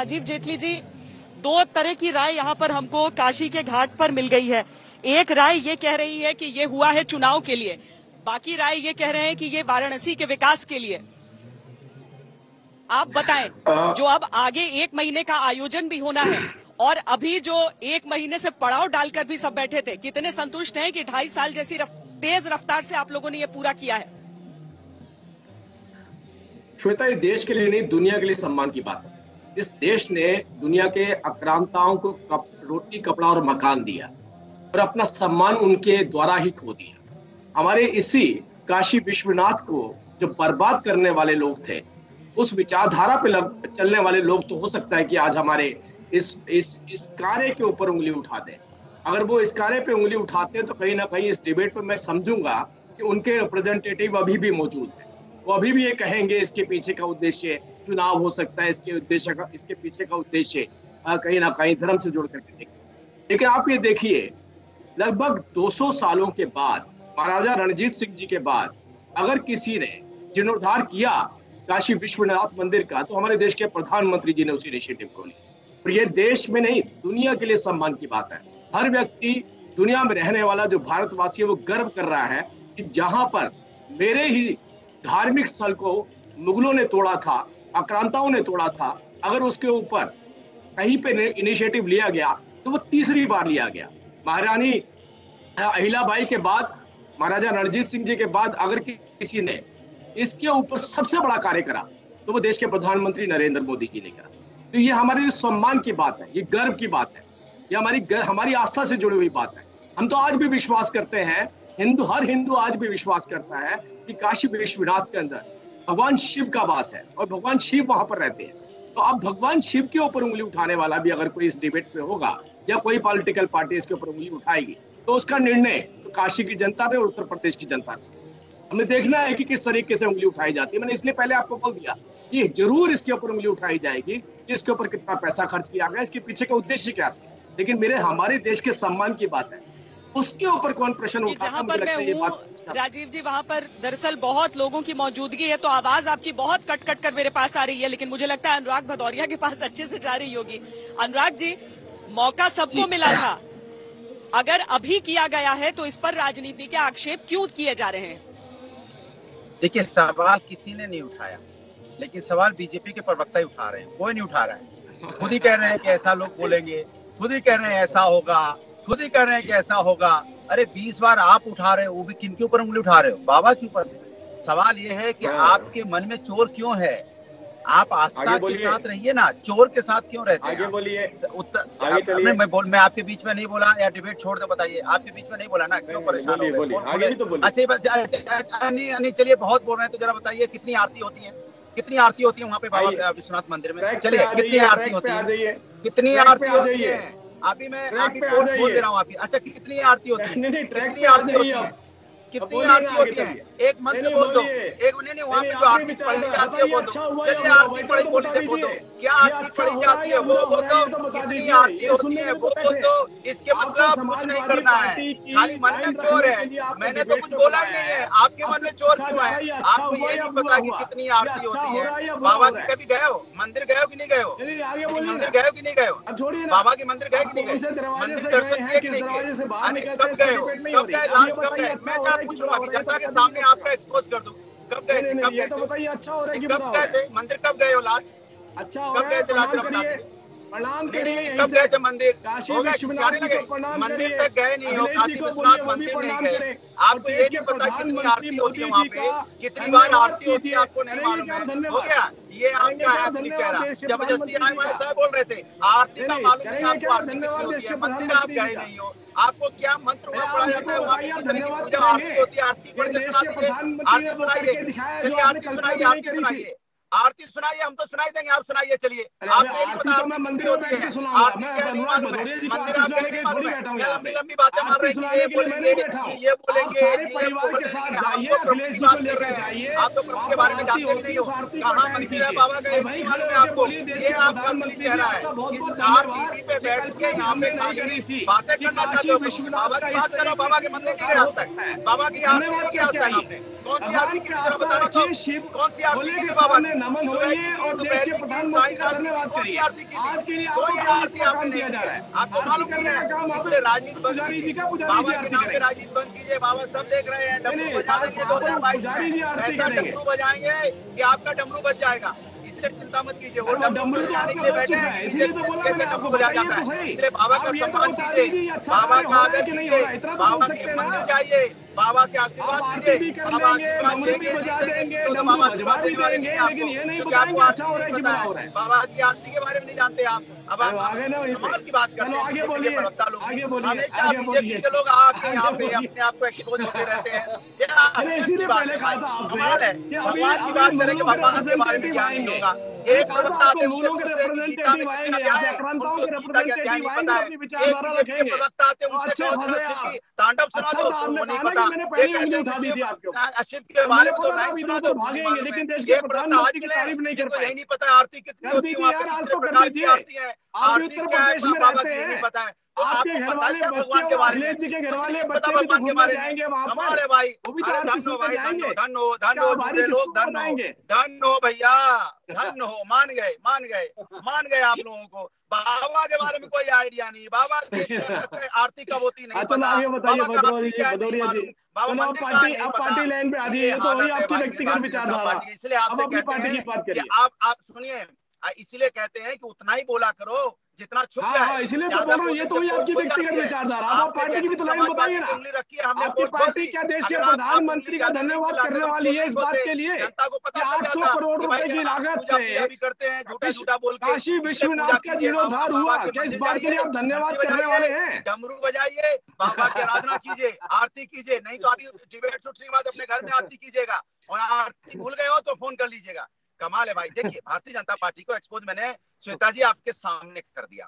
आजीव जेटली जी, दो तरह की राय यहाँ पर हमको काशी के घाट पर मिल गई है। एक राय ये कह रही है कि ये हुआ है चुनाव के लिए, बाकी राय ये कह रहे हैं कि ये वाराणसी के विकास के लिए। आप बताएं, जो अब आगे एक महीने का आयोजन भी होना है और अभी जो एक महीने से पड़ाव डालकर भी सब बैठे थे, कितने संतुष्ट हैं कि 2.5 साल जैसी तेज रफ्तार से आप लोगों ने ये पूरा किया है? श्वेता, ये देश के लिए नहीं, दुनिया के लिए सम्मान की बात है। इस देश ने दुनिया के आक्रांताओं को रोटी, कपड़ा और मकान दिया और अपना सम्मान उनके द्वारा ही खो दिया। हमारे इसी काशी विश्वनाथ को जो बर्बाद करने वाले लोग थे, उस विचारधारा पे चलने वाले लोग तो हो सकता है कि आज हमारे इस कार्य के ऊपर उंगली उठा दें। अगर वो इस कार्य पे उंगली उठाते हैं तो कहीं ना कहीं इस डिबेट पे मैं समझूंगा कि उनके रिप्रेजेंटेटिव अभी भी मौजूद हैं। वो अभी भी ये कहेंगे इसके पीछे का उद्देश्य चुनाव हो सकता है, इसके पीछे का उद्देश्य कहीं ना कहीं धर्म से जुड़ करके देखें। लेकिन आप ये देखिए, लगभग 200 सालों के बाद, महाराजा रणजीत सिंह जी के बाद अगर किसी ने जीर्णोद्धार किया काशी विश्वनाथ मंदिर का, तो हमारे देश के प्रधानमंत्री जी ने उस इनिशिएटिव को लिया। और ये देश में नहीं, दुनिया के लिए सम्मान की बात है। हर व्यक्ति, दुनिया में रहने वाला जो भारतवासी है, वो गर्व कर रहा है कि जहां पर मेरे ही धार्मिक स्थल को मुगलों ने तोड़ा था, आक्रांताओं ने तोड़ा था, अगर उसके ऊपर कहीं पे इनिशिएटिव लिया गया तो वो तीसरी बार लिया गया। महारानी अहिलाबाई के बाद, महाराजा रणजीत सिंह जी के बाद अगर किसी ने इसके ऊपर सबसे बड़ा कार्य करा तो वो देश के प्रधानमंत्री नरेंद्र मोदी जी ने करा। तो ये हमारे लिए सम्मान की बात है, ये गर्व की बात है, ये हमारी आस्था से जुड़ी हुई बात है। हम तो आज भी विश्वास करते हैं, हर हिंदू आज भी विश्वास करता है कि काशी विश्वनाथ के अंदर भगवान शिव का वास है और भगवान शिव वहां पर रहते हैं। तो अब भगवान शिव के ऊपर उंगली उठाने वाला भी अगर कोई इस डिबेट पे होगा या कोई पॉलिटिकल पार्टी इसके ऊपर उंगली उठाएगी तो उसका निर्णय तो काशी की जनता ने और उत्तर प्रदेश की जनता ने, हमें देखना है कि किस तरीके से उंगली उठाई जाती है। मैंने इसलिए पहले आपको बोल दिया कि जरूर इसके ऊपर उंगली उठाई जाएगी कि इसके ऊपर कितना पैसा खर्च किया गया, इसके पीछे का उद्देश्य क्या था। लेकिन हमारे देश के सम्मान की बात है, उसके ऊपर कौन प्रश्न उठाता है? जहां पर मैं हूं राजीव जी, वहां पर दरअसल बहुत लोगों की मौजूदगी है तो आवाज आपकी बहुत कट कट कर मेरे पास आ रही है, लेकिन मुझे लगता है अनुराग भदौरिया के पास अच्छे से जा रही होगी। अनुराग जी, मौका सबको मिला था, अगर अभी किया गया है तो इस पर राजनीति के आक्षेप क्यों किए जा रहे हैं? देखिए, सवाल किसी ने नहीं उठाया, लेकिन सवाल बीजेपी के प्रवक्ता ही उठा रहे हैं, कोई नहीं उठा रहा है। खुद ही कह रहे हैं कि ऐसा लोग बोलेंगे, खुद ही कह रहे हैं ऐसा होगा, खुद ही कह रहे हैं कि ऐसा होगा। अरे 20 बार आप उठा रहे हो, वो भी किन के ऊपर उंगली उठा रहे हो? बाबा के ऊपर। सवाल ये है कि आपके मन में चोर क्यों है? आप आस्था के साथ रहिए ना, चोर के साथ क्यों रहते हैं? आगे बोलिए। मैं आपके बीच में नहीं बोला या डिबेट छोड़ दो, बताइए, आपके बीच में नहीं बोला ना, क्यों परेशान हो रहे? अच्छा, चलिए, बहुत बोल रहे हैं तो जरा बताइए कितनी आरती होती है, कितनी आरती होती है वहाँ पे बाबा विश्वनाथ मंदिर में? चलिए, कितनी आरती होती है, कितनी आरती होती है? अभी मैं आपकी बोल दे रहा हूँ आपकी। अच्छा, कितनी आरती होती है, कितनी आरती होती है, कितनी आरती होती है? एक मंत्र बोल दो, एक उन्हें वहाँ पे जो आरती पढ़ी जाती है वो दो। चलिए, आरती पढ़ी बोल दो, क्या आरती पढ़ी जाती है वो बोल दो, कितनी आरती होती है वो बोल दो। इसके मतलब कुछ नहीं करना है, खाली मन में चोर है। मैंने तो कुछ बोला ही नहीं है, आपके मन में चोर क्यों है? आपको ये नहीं पता कि कितनी आरती होती है। बाबा जी कभी गए हो, मंदिर गए हो कि नहीं गए हो? मंदिर गए हो कि नहीं गए हो? बाबा के मंदिर गए कि नहीं गए? मंदिर दर्शन किए कि नहीं गए? कब गए हो? कब गए? लास्ट कब गए? मैं जनता के सामने आपका एक्सपोज कर दूं, कब गए थे? मंदिर कब गए हो लास्ट? कब गए थे लास्ट? कब गए थे मंदिर? मंदिर तक गए नहीं हो, काशी विश्वनाथ मंदिर नहीं गए। आपको ये नहीं पता कितनी आरती होती है वहाँ पे, कितनी बार आरती होती है आपको नहीं मालूम है, हो गया। ये आपका असली चेहरा, जबरदस्ती आए हुए साहब बोल रहे थे, आरती का मालूम नहीं आपको, आरती कितनी होती है, मंदिर आप गए नहीं हो, आपको क्या मंत्र वहाँ पढ़ा जाता है? वहाँ पूजा आरती होती है, आरती पढ़ के सुनाइए, आरती सुनाइए, चलिए आरती सुनाइए, आरती सुनाइए, आरती सुनाइए, हम तो सुनाई देंगे, आप सुनाइए। चलिए, आपको नहीं पता आरती मंदिर होती है, आरती क्या नहीं मालूम है, मंदिर आप क्या नहीं मालूम है, लंबी लंबी बातें मार रहे हैं, ये बोलेंगे, ये बोलेंगे, आप तो प्रभु की बात कर रहे हैं, आप तो प्रभु के बारे में जानते भी नहीं हो, कहाँ मंदिर है बाबा का ये नहीं मालूम है आपको। ये आपका असली चेहरा है, आप टीवी पे बैठ के यहाँ पे खाली बातें करना चाहते हो। बाबा की बात करो, बाबा के मंदिर नहीं गए आज तक, बाबा की आरती नहीं गए आज तक आपने। कौन सी आरती की तरह बताना, कौन सी आरती बाबा नमन होइए और देश के प्रधानमंत्री का धन्यवाद करिए। आज के लिए आपने आपको मालूम है पुजारी जी का राजनीति बंद कीजिए। बाबा सब देख रहे हैं, डमरू बजाएंगे 2022 में बजाएंगे कि आपका डमरू बच जाएगा, इसलिए चिंता मत कीजिए। वो डमरू बजाने के लिए बैठे हैं, इसलिए कैसे डमरू बजाया जाता है। इसलिए बाबा का सम्मान कीजिए, बाबा का आदर कीजिए, बाबा के मंदिर जाइए, बाबा से आशीर्वाद लीजिए। बाबा आशीर्वाद देंगे तो बाबा आशीर्वाद दिलवाएंगे आपको, क्योंकि आपको अच्छा हो रहा है कि बुरा हो रहा है। बाबा की आरती के बारे में नहीं जानते आप। अब आप समाज की बात करते हैं, बीजेपी के प्रवक्ता लोग हमेशा बीजेपी के लोग आपके यहाँ पे अपने आप को एक्सपोज होते रहते हैं। भगवान की बात करें कि भगवान के बारे में ज्ञान नहीं होगा। एक प्रवक्ता आते हैं उनसे तांडव सुना दो, वो नहीं पता। शिव के बारे में तो नहीं सुना दो, लेकिन देश के प्रवक्ता आज के यही नहीं पता आरती कितनी होती है, आरती क्या है पता है। आपके घर वाले भगवान के बारे में, घर वाले बच्चे भगवान के बारे में हमारे भाई धन हो भैया, धन हो। मान गए आप लोगों को। बाबा के बारे में कोई आइडिया नहीं, बाबा आरती कब होती नहीं पता, बाबा लाइन पे आ जाइए। तो वही आपकी व्यक्तिगत विचारधारा, इसलिए आपसे कहते हैं आप सुनिए, इसलिए कहते हैं कि उतना ही बोला करो जितना छुप गया है। इसलिए तो बोल रहा हूं, ये तो ही आपकी व्यक्तिगत विचारधारा। आप पार्टी की भी लाइन बताइए ना, आपकी पार्टी क्या देश के प्रधानमंत्री का धन्यवाद करने वाली है इस बात के लिए? 800 करोड़ रुपए की लागत से काशी विश्वनाथ का जीर्णोद्धार हुआ, क्या इस बात के लिए आप धन्यवाद करने वाले हैं? डमरू बजाइए, बाबा की आराधना कीजिए, आरती कीजिए, नहीं तो अभी डिबेट छूटने के बाद अपने घर में आरती कीजिएगा। और आरती भूल गए हो तो फोन कर लीजिएगा। कमाल है भाई। देखिए, भारतीय जनता पार्टी को एक्सपोज मैंने श्वेता जी आपके सामने कर दिया।